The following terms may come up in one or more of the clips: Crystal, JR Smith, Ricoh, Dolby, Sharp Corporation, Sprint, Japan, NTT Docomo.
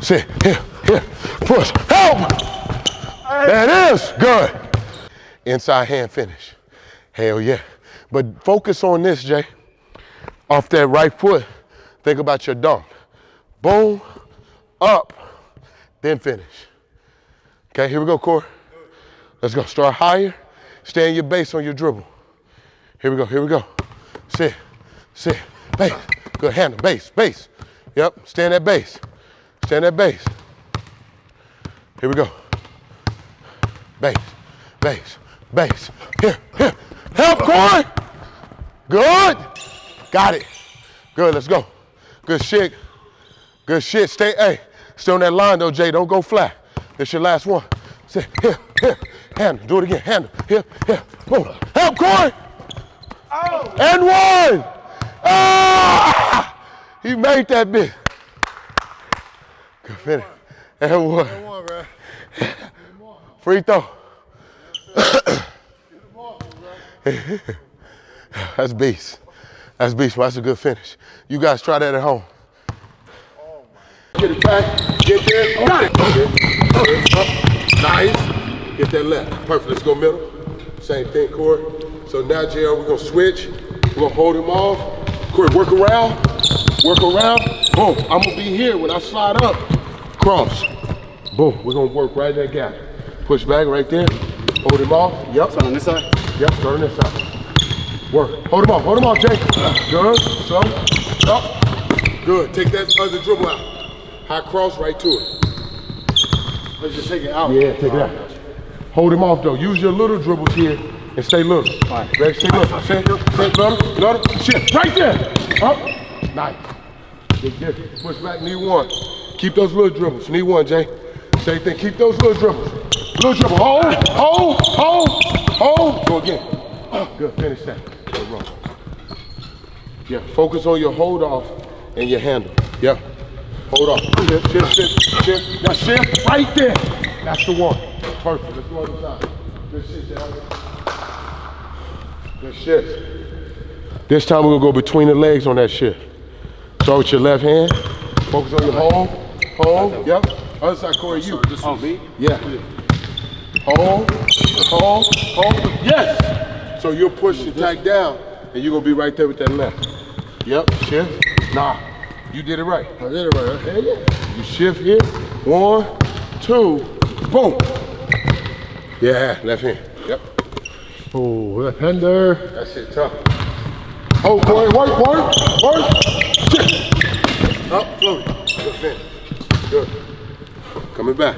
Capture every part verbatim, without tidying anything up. Sit, here, here, push, help! That is good. Inside hand finish. Hell yeah. But focus on this, Jay. Off that right foot, think about your dunk. Boom, up, then finish. Okay, here we go, Corey. Let's go, start higher. Stay in your base on your dribble. Here we go, here we go. Sit, sit, base. Good handle, base, base. Yep, stay in that base. Stay in that base. Here we go. Base, base, base. Here, here. Help, Corey. Good. Got it. Good, let's go. Good shit. Good shit. Stay, hey, stay on that line though, Jay. Don't go flat. This your last one. Sit, here, here. Handle, do it again. Handle, here, here. Boom. Help, Corey. Oh. And one. Oh! He made that bit. Good finish. And one. And one, bro. Free throw. Yes, ball, that's beast. That's beast, bro. That's a good finish. You guys try that at home. Oh, my. Get it back. Get there. Got it. Up. Nice. Get that left. Perfect. Let's go middle. Same thing, Corey. So now, J R, we're going to switch. We're going to hold him off. Corey, work around. Work around. Boom. I'm going to be here when I slide up. Cross. Boom. We're going to work right in that gap. Push back right there. Hold him off. Yep. Start on this side. Yep. Start on this side. Work. Hold him off. Hold him off, Jay. Good. So. Up. Good. Take that other dribble out. High cross right to it. Let's just take it out. Yeah, take it out. Hold him off, though. Use your little dribbles here and stay little. All right. Ready? Stay little. Stay little. Stay little. Little. Shift. Right there. Up. Nice. Good dip. Push back. Knee one. Keep those little dribbles. Knee one, Jay. Same thing. Keep those little dribbles. Little dribble, hold, hold, hold, hold. Go again. Good, finish that. Good roll. Yeah, focus on your hold off and your handle. Yeah, hold off. Shift, shift, shift, shift. Now shift right there. That's the one. Perfect. Let's go other side. Good shift, y'all. Good shift. This time we're gonna go between the legs on that shift. Start with your left hand. Focus on your hold, hold. Yep. Other side, Corey. You. Oh, me? Yeah. Hold, hold, hold. Yes! So you'll push the tack down and you're gonna be right there with that left. Yep, shift. Nah, you did it right. I did it right. Hell yeah. You shift here. One, two, boom. Yeah, left hand. Yep. Oh, left hander. That shit tough. Hold, Corey. Work, work, work. Shift. Up, float. Good finish. Good. Coming back.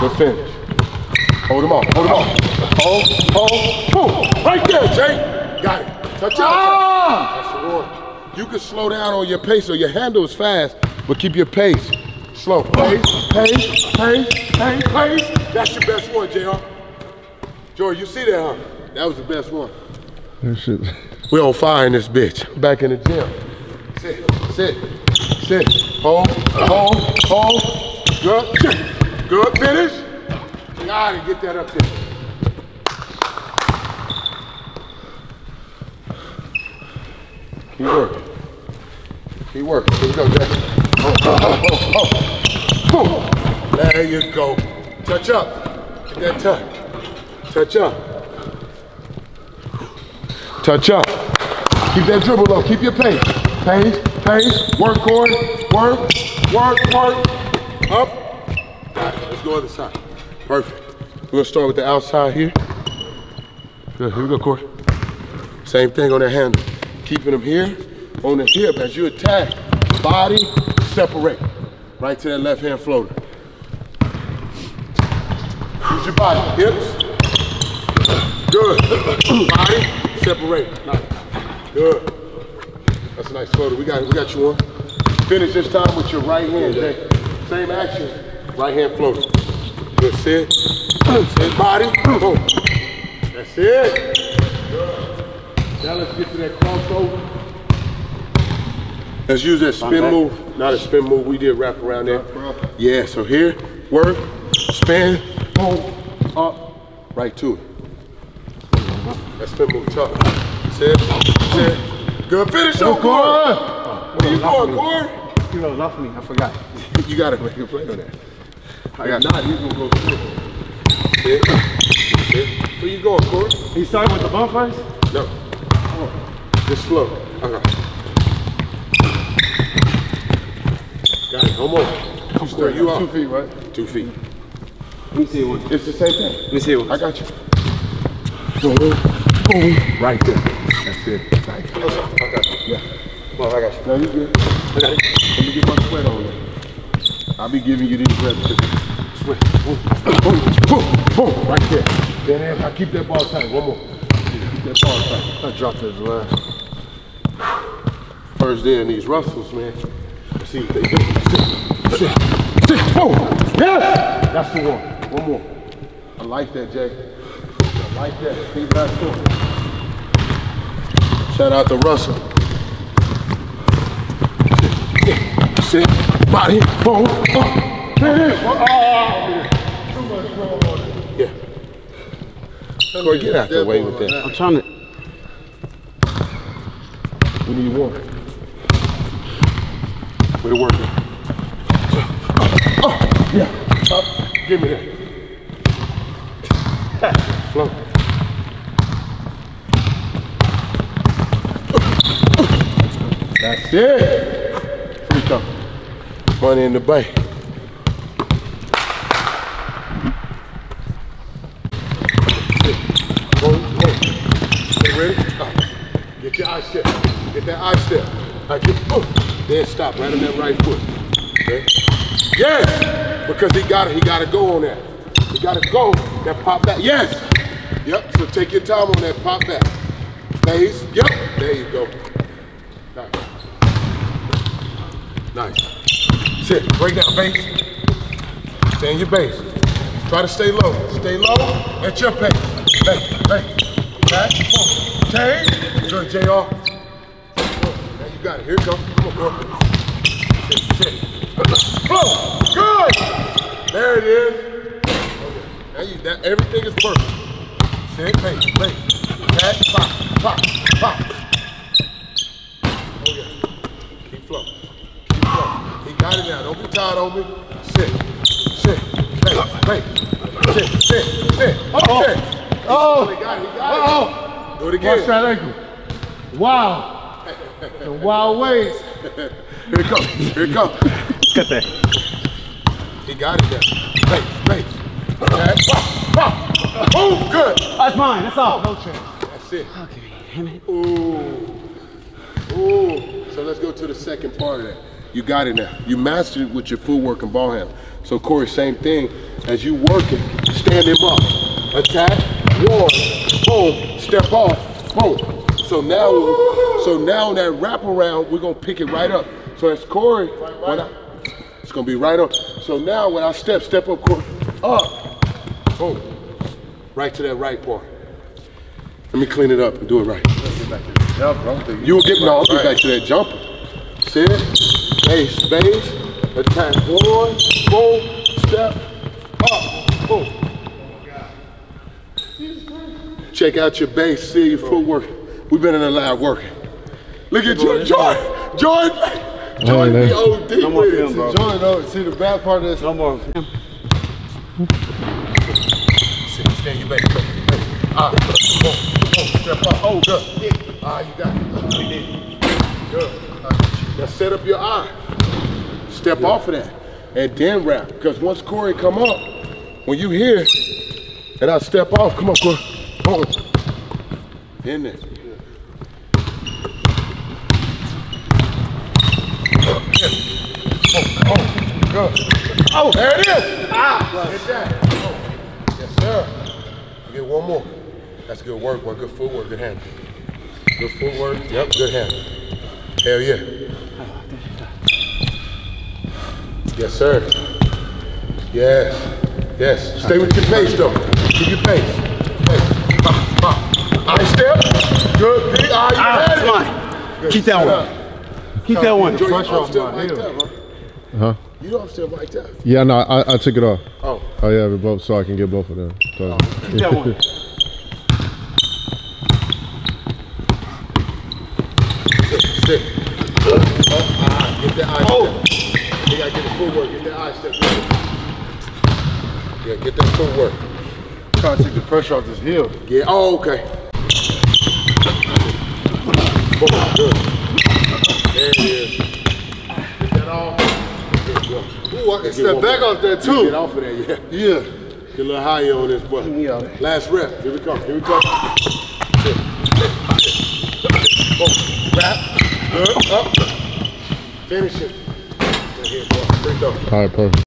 Good finish. Hold him off. Hold him off. Hold, hold, boom. Right there, Jay. Got it. Touch out. Ah! That's the one. You can slow down on your pace, or your handle is fast, but keep your pace slow. Pace, pace, pace, pace, pace. That's your best one, J R. George, you see that, huh? That was the best one. We on fire in this bitch. Back in the gym. Sit, sit, sit. Hold, hold, hold. Good. Good finish. Gotta get that up there. Keep working. Keep working. Here we go, Jack. Oh, oh, oh, oh. Boom. There you go. Touch up. Get that touch. Touch up. Touch up. Keep that dribble low. Keep your pace. Pace, pace. Work, Corey. Work, work, work. Up. Let's go other side. Perfect. We're gonna start with the outside here. Good, here we go, Corey. Same thing on that handle. Keeping them here, on the hip. As you attack, body, separate. Right to that left hand floater. Use your body, hips. Good. Body, separate. Nice. Good. That's a nice floater. We got, we got you on. Finish this time with your right hand, Jay. Same action. Right hand floater. Good, sit. Sit body. Boom. That's it. Good. Now let's get to that crossover. Let's use that spin move. Not a spin move. We did wrap around there. Yeah, so here, work, spin, boom, up, right to it. That spin move tough. Sit, sit. Good finish, though, Corey. Where you going, Corey? You rolled off me. I forgot. You got to make a play on that. I got not. He's going to go through. Where you going, Corey? He started with the bump first? No. Oh. Just slow. Okay. Got it. Come on. Come on. You up. Two feet, right? Two feet. Let me see one. It's the same thing. Let me see one. I got you. Boom. Right there. That's it. Right there. I got you. Yeah. Come on, I got you. No, you good. I got it. Let me get my sweat on there. I'll be giving you these reps. Sweat. Boom. Boom. Boom. Boom. Right there. Then I keep that ball tight. One more. Keep that ball tight. I dropped that last. First day in these rustles, man. Let's see what they do. Sit. Sit. Sit. Boom. Yeah. That's the one. One more. I like that, Jay. I like that. Keep that going. Shout out to Russell. Sit. Body. Boom. Oh. There it is. Oh. Too much going on. Yeah. Corey, get out the way with that. I'm trying to. We need one. Way to work it. Oh. Oh. Yeah. Up. Give me that. Slow. That's it. Free throw. Money in the bank. Go, go. Get ready? Stop. Get your eye step. Get that eye step. Right, get, oh. Then stop right on that right foot. Okay? Yes! Because he got it. He got to go on that. He got to go. That pop back. Yes! Yep. So take your time on that pop back. Phase. Yep. There you go. Nice. Nice. Sit. Break that base. Stay in your base. Try to stay low. Stay low at your pace. Bang, bang. Back, boom. Change. Good, J R. Now you got it. Here you go. Come on, girl. Sit, sit. Boom. Good. There it is. Okay. Now you, that, everything is perfect. Sit, base, base. Back, pop, pop, pop. Oh, yeah. Keep flowing. Keep flowing. He got it now. Don't be tired on me. Sit. Sit. Hey, hey. Sit. Sit. Sit. Uh oh. Sit. Uh oh. He got it. He got it. Uh oh. Do it again. Watch that ankle. Wow. The wild ways. Here it comes. Here it comes. Cut that. He got it now. Hey, hey. Oh, good. That's mine. That's all. No chance. That's it. Okay. Damn it. Ooh. Ooh. So let's go to the second part of that. You got it now. You mastered it with your footwork and ball handle. So Corey, same thing. As you work it, stand him up. Attack, one, boom, step off, boom. So now, so now that wraparound, we're gonna pick it right up. So as Corey, right, right. I, it's gonna be right up. So now when I step, step up, Corey, up, boom, right to that right part. Let me clean it up and do it right. Get back to the jumper. You will get no, I'll get back to that jumper. See it? Base, base, attack, one, four, step, up, boom. Check out your base, see your footwork. We've been in the lab working. Look at you, Jordan, Jordan, Jordan, the O D. No more film, bro. Jordan, oh, see the bad part of this? No more film. Sit, stand your base, ah, step up, oh, good. Ah, you got it. Good. Now set up your eye, step yeah. off of that, and then wrap. Because once Corey come up, when you hear, and I step off, come on, Corey, come on. In there. Oh, oh, good. Oh, there it is. Ah, get that. Oh. Yes, sir. You get one more. That's good work, boy. Good footwork, good handle. Good footwork, yep, good handle. Hell yeah. Yes, sir. Yes. Yes. Stay with your pace, though. Keep your pace. Pace. Ah, ah. I step. Good. Big eye. Ah, good. Keep that one. Up. Keep that one. Enjoy your off step like that, huh? Uh-huh. You don't step like that. Yeah, no, I, I took it off. Oh. Oh, yeah, we both, so I can get both of them. So. Oh, keep that one. Sit. Sit. Oh, ah, get that eye. Oh. You gotta get the footwork, get that eye step ready. Yeah, get that footwork. I'm trying to take the pressure off this heel. Yeah, oh, okay. Boom, good. There it is. Get that off. Ooh, I can step back off that too. Get off of that, yeah. Yeah. Get a little higher on this, boy. Yeah. Last rep. Here we come. Here we come. Wrap. Good. Up. Finish it. All right, perfect.